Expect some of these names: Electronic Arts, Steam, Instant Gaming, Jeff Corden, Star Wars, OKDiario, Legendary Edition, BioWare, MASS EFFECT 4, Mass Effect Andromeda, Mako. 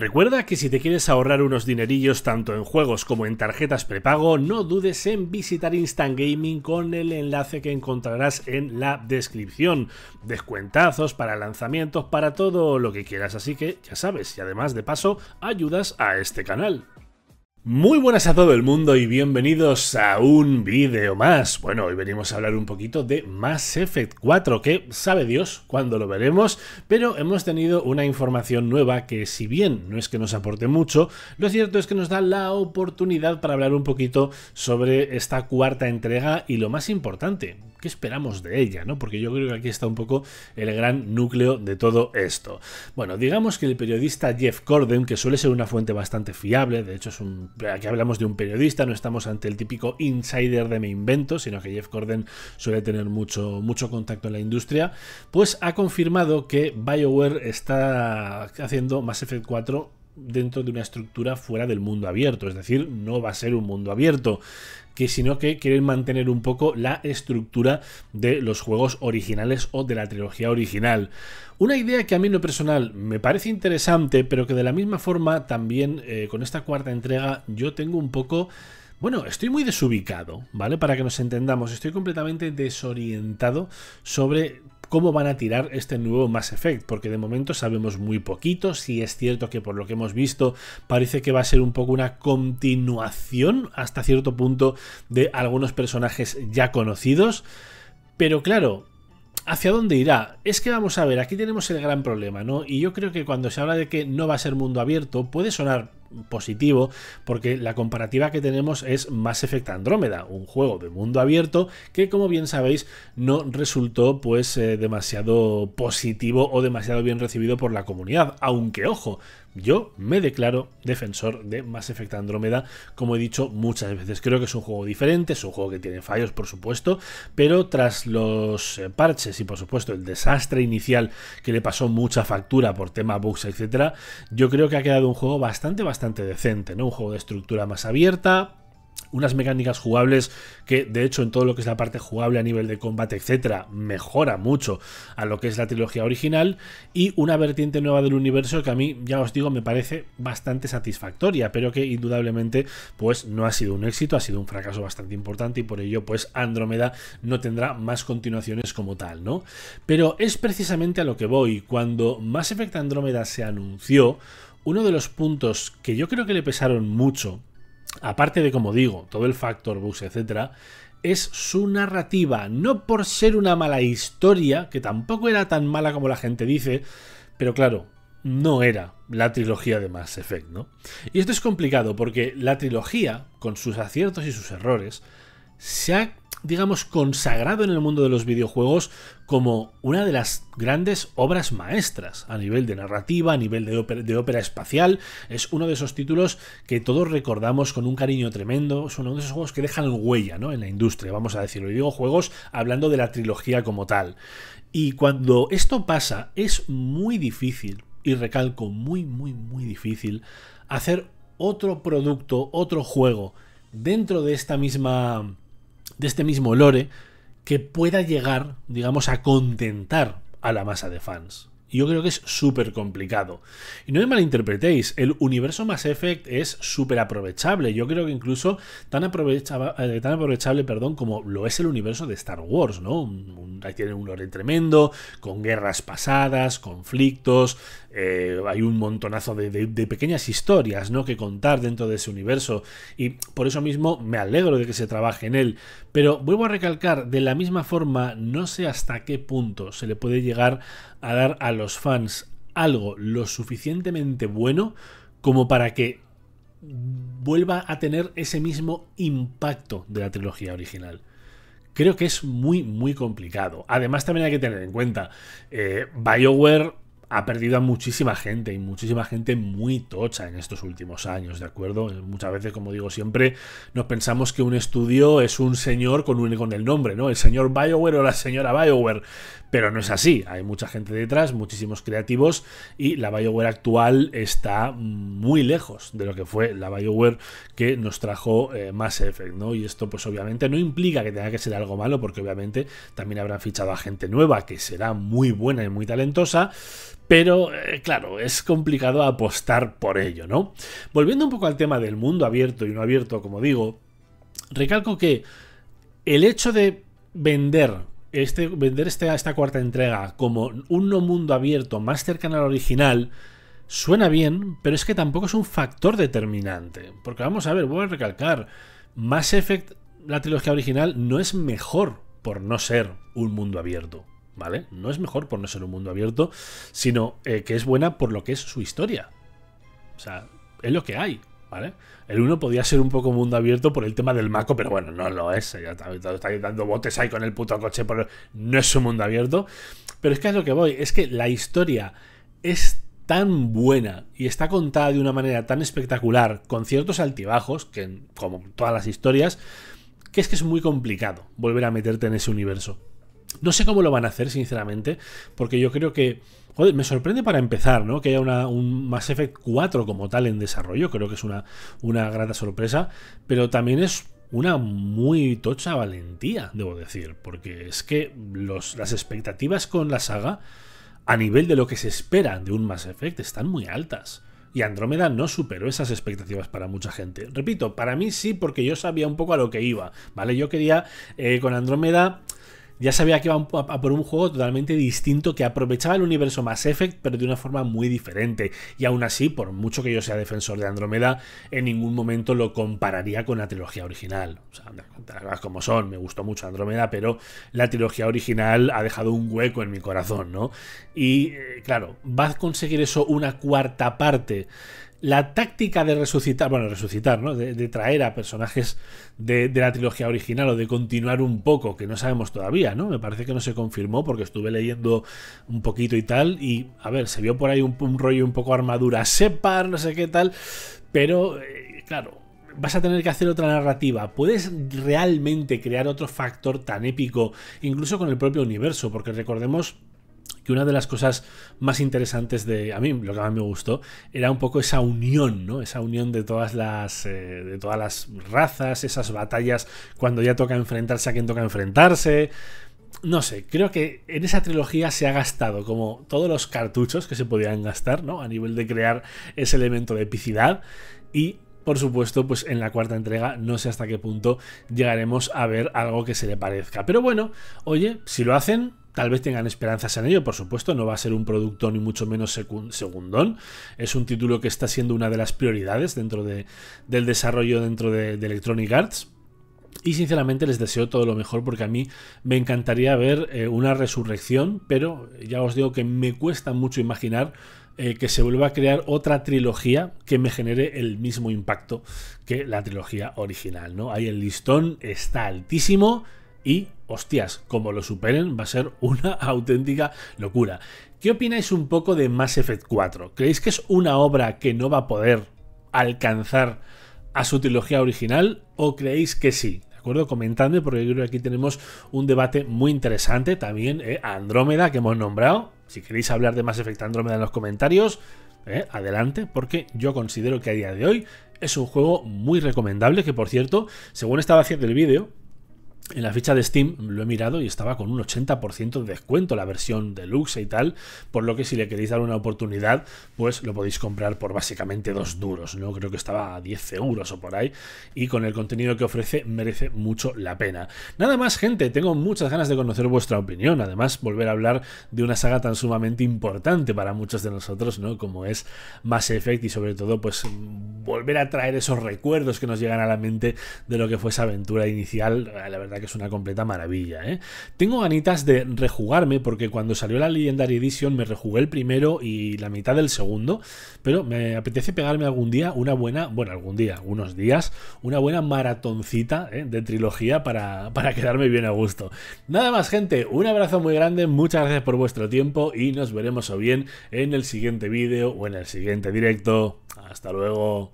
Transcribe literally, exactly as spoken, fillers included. Recuerda que si te quieres ahorrar unos dinerillos tanto en juegos como en tarjetas prepago, no dudes en visitar Instant Gaming con el enlace que encontrarás en la descripción. Descuentazos para lanzamientos, para todo lo que quieras, así que ya sabes, y además de paso ayudas a este canal. Muy buenas a todo el mundo y bienvenidos a un vídeo más. Bueno, hoy venimos a hablar un poquito de Mass Effect cuatro, que sabe Dios cuándo lo veremos, pero hemos tenido una información nueva que, si bien no es que nos aporte mucho, lo cierto es que nos da la oportunidad para hablar un poquito sobre esta cuarta entrega y lo más importante, ¿qué esperamos de ella, ¿no? Porque yo creo que aquí está un poco el gran núcleo de todo esto. Bueno, digamos que el periodista Jeff Corden, que suele ser una fuente bastante fiable, de hecho es un... aquí hablamos de un periodista, no estamos ante el típico insider de me invento, sino que Jeff Corden suele tener mucho, mucho contacto en la industria, pues ha confirmado que BioWare está haciendo Mass Effect cuatro dentro de una estructura fuera del mundo abierto, es decir, no va a ser un mundo abierto, que sino que quieren mantener un poco la estructura de los juegos originales o de la trilogía original. Una idea que a mí en lo personal me parece interesante, pero que de la misma forma también eh, con esta cuarta entrega yo tengo un poco... Bueno, estoy muy desubicado, ¿vale? Para que nos entendamos, estoy completamente desorientado sobre cómo van a tirar este nuevo Mass Effect, porque de momento sabemos muy poquito. Sí es cierto que por lo que hemos visto parece que va a ser un poco una continuación hasta cierto punto de algunos personajes ya conocidos, pero claro, ¿hacia dónde irá? Es que vamos a ver, aquí tenemos el gran problema, ¿no? Y yo creo que cuando se habla de que no va a ser mundo abierto, puede sonar positivo, porque la comparativa que tenemos es Mass Effect Andromeda, un juego de mundo abierto que, como bien sabéis, no resultó pues eh, demasiado positivo o demasiado bien recibido por la comunidad, aunque, ojo, yo me declaro defensor de Mass Effect Andromeda, como he dicho muchas veces. Creo que es un juego diferente, es un juego que tiene fallos, por supuesto, pero tras los eh, parches y, por supuesto, el desastre inicial que le pasó mucha factura por tema bugs, etcétera, yo creo que ha quedado un juego bastante, bastante Bastante decente, ¿no? Un juego de estructura más abierta, unas mecánicas jugables que, de hecho, en todo lo que es la parte jugable a nivel de combate, etcétera, mejora mucho a lo que es la trilogía original, y una vertiente nueva del universo que a mí, ya os digo, me parece bastante satisfactoria, pero que indudablemente pues no ha sido un éxito, ha sido un fracaso bastante importante, y por ello pues Andrómeda no tendrá más continuaciones como tal, ¿no? Pero es precisamente a lo que voy. Cuando Mass Effect Andrómeda se anunció, uno de los puntos que yo creo que le pesaron mucho, aparte de, como digo, todo el factor bugs, etcétera, es su narrativa. No por ser una mala historia, que tampoco era tan mala como la gente dice, pero claro, no era la trilogía de Mass Effect, ¿no? Y esto es complicado porque la trilogía, con sus aciertos y sus errores, se ha, digamos, consagrado en el mundo de los videojuegos como una de las grandes obras maestras a nivel de narrativa, a nivel de ópera, de ópera espacial. Es uno de esos títulos que todos recordamos con un cariño tremendo, es uno de esos juegos que dejan huella, ¿no?, en la industria, vamos a decirlo. Y digo juegos hablando de la trilogía como tal. Y cuando esto pasa es muy difícil, y recalco, muy, muy, muy difícil, hacer otro producto, otro juego dentro de esta misma... de este mismo lore, que pueda llegar, digamos, a contentar a la masa de fans. Y yo creo que es súper complicado. Y no me malinterpretéis, el universo Mass Effect es súper aprovechable. Yo creo que incluso tan, aprovecha, eh, tan aprovechable perdón, como lo es el universo de Star Wars, ¿no? Un, un, ahí tiene un lore tremendo, con guerras pasadas, conflictos. Eh, hay un montonazo de, de, de pequeñas historias, ¿no?, que contar dentro de ese universo. Y por eso mismo me alegro de que se trabaje en él. Pero vuelvo a recalcar, de la misma forma, no sé hasta qué punto se le puede llegar a dar a los fans algo lo suficientemente bueno como para que vuelva a tener ese mismo impacto de la trilogía original. Creo que es muy, muy complicado. Además, también hay que tener en cuenta, eh, BioWare ha perdido a muchísima gente, y muchísima gente muy tocha en estos últimos años, ¿de acuerdo? Muchas veces, como digo siempre, nos pensamos que un estudio es un señor con, un, con el nombre, ¿no? El señor BioWare o la señora BioWare, pero no es así. Hay mucha gente detrás, muchísimos creativos, y la BioWare actual está muy lejos de lo que fue la BioWare que nos trajo eh, Mass Effect, ¿no? Y esto pues obviamente no implica que tenga que ser algo malo, porque obviamente también habrán fichado a gente nueva que será muy buena y muy talentosa, Pero, eh, claro, es complicado apostar por ello, ¿no? Volviendo un poco al tema del mundo abierto y no abierto, como digo, recalco que el hecho de vender este, vender este, esta cuarta entrega como un no mundo abierto más cercano al original suena bien, pero es que tampoco es un factor determinante. Porque vamos a ver, voy a recalcar, Mass Effect, la trilogía original, no es mejor por no ser un mundo abierto. ¿Vale? No es mejor por no ser un mundo abierto, sino eh, que es buena por lo que es su historia. O sea, es lo que hay, ¿vale? El uno podía ser un poco mundo abierto por el tema del Mako, pero bueno, no lo es. Ya está, está dando botes ahí con el puto coche. Por... No es un mundo abierto. Pero es que es lo que voy. Es que la historia es tan buena y está contada de una manera tan espectacular, con ciertos altibajos, que como todas las historias, que es que es muy complicado volver a meterte en ese universo. No sé cómo lo van a hacer, sinceramente, porque yo creo que... Joder, me sorprende para empezar, ¿no? Que haya una, un Mass Effect cuatro como tal en desarrollo. Creo que es una, una grata sorpresa, pero también es una muy tocha valentía, debo decir, porque es que los, las expectativas con la saga, a nivel de lo que se espera de un Mass Effect, están muy altas. Y Andrómeda no superó esas expectativas para mucha gente. Repito, para mí sí, porque yo sabía un poco a lo que iba, ¿vale? Yo quería, eh, con Andrómeda... Ya sabía que iba a por un juego totalmente distinto, que aprovechaba el universo Mass Effect, pero de una forma muy diferente. Y aún así, por mucho que yo sea defensor de Andrómeda, en ningún momento lo compararía con la trilogía original. O sea, las cosas como son, me gustó mucho Andrómeda, pero la trilogía original ha dejado un hueco en mi corazón, ¿no? Y, eh, claro, ¿va a conseguir eso una cuarta parte? La táctica de resucitar, bueno, resucitar, ¿no? De, de traer a personajes de, de la trilogía original o de continuar un poco, que no sabemos todavía, ¿no? Me parece que no se confirmó porque estuve leyendo un poquito y tal, y a ver, se vio por ahí un, un rollo un poco armadura Separ, no sé qué tal, pero eh, claro, vas a tener que hacer otra narrativa. ¿Puedes realmente crear otro factor tan épico, incluso con el propio universo? Porque recordemos... que una de las cosas más interesantes de... A mí lo que más me gustó era un poco esa unión, ¿no? Esa unión de todas las, eh, de todas las razas, esas batallas cuando ya toca enfrentarse a quien toca enfrentarse... No sé, creo que en esa trilogía se ha gastado como todos los cartuchos que se podían gastar, ¿no? A nivel de crear ese elemento de epicidad y... Por supuesto, pues en la cuarta entrega no sé hasta qué punto llegaremos a ver algo que se le parezca. Pero bueno, oye, si lo hacen, tal vez tengan esperanzas en ello. Por supuesto, no va a ser un producto ni mucho menos secundón. Es un título que está siendo una de las prioridades dentro de, del desarrollo dentro de, de Electronic Arts. Y sinceramente les deseo todo lo mejor porque a mí me encantaría ver eh, una resurrección, pero ya os digo que me cuesta mucho imaginar eh, que se vuelva a crear otra trilogía que me genere el mismo impacto que la trilogía original, ¿no? Ahí el listón está altísimo y, hostias, como lo superen va a ser una auténtica locura. ¿Qué opináis un poco de Mass Effect cuatro? ¿Creéis que es una obra que no va a poder alcanzar a su trilogía original o creéis que sí? ¿De acuerdo? Comentadme porque yo creo que aquí tenemos un debate muy interesante. También eh, Andrómeda, que hemos nombrado. Si queréis hablar de Mass Effect Andrómeda en los comentarios, eh, adelante, porque yo considero que a día de hoy es un juego muy recomendable, que por cierto, según estaba haciendo el vídeo, en la ficha de Steam lo he mirado y estaba con un ochenta por ciento de descuento la versión deluxe y tal, por lo que si le queréis dar una oportunidad, pues lo podéis comprar por básicamente dos duros, ¿no? Creo que estaba a diez euros o por ahí, y con el contenido que ofrece merece mucho la pena. Nada más, gente, tengo muchas ganas de conocer vuestra opinión, además volver a hablar de una saga tan sumamente importante para muchos de nosotros, ¿no? Como es Mass Effect y sobre todo, pues volver a traer esos recuerdos que nos llegan a la mente de lo que fue esa aventura inicial, la verdad que es una completa maravilla, ¿eh? Tengo ganitas de rejugarme porque cuando salió la Legendary Edition me rejugué el primero y la mitad del segundo, pero me apetece pegarme algún día una buena, bueno, algún día, algunos días, una buena maratoncita, ¿eh? De trilogía para, para quedarme bien a gusto. Nada más, gente, un abrazo muy grande, muchas gracias por vuestro tiempo y nos veremos o bien en el siguiente vídeo o en el siguiente directo. Hasta luego.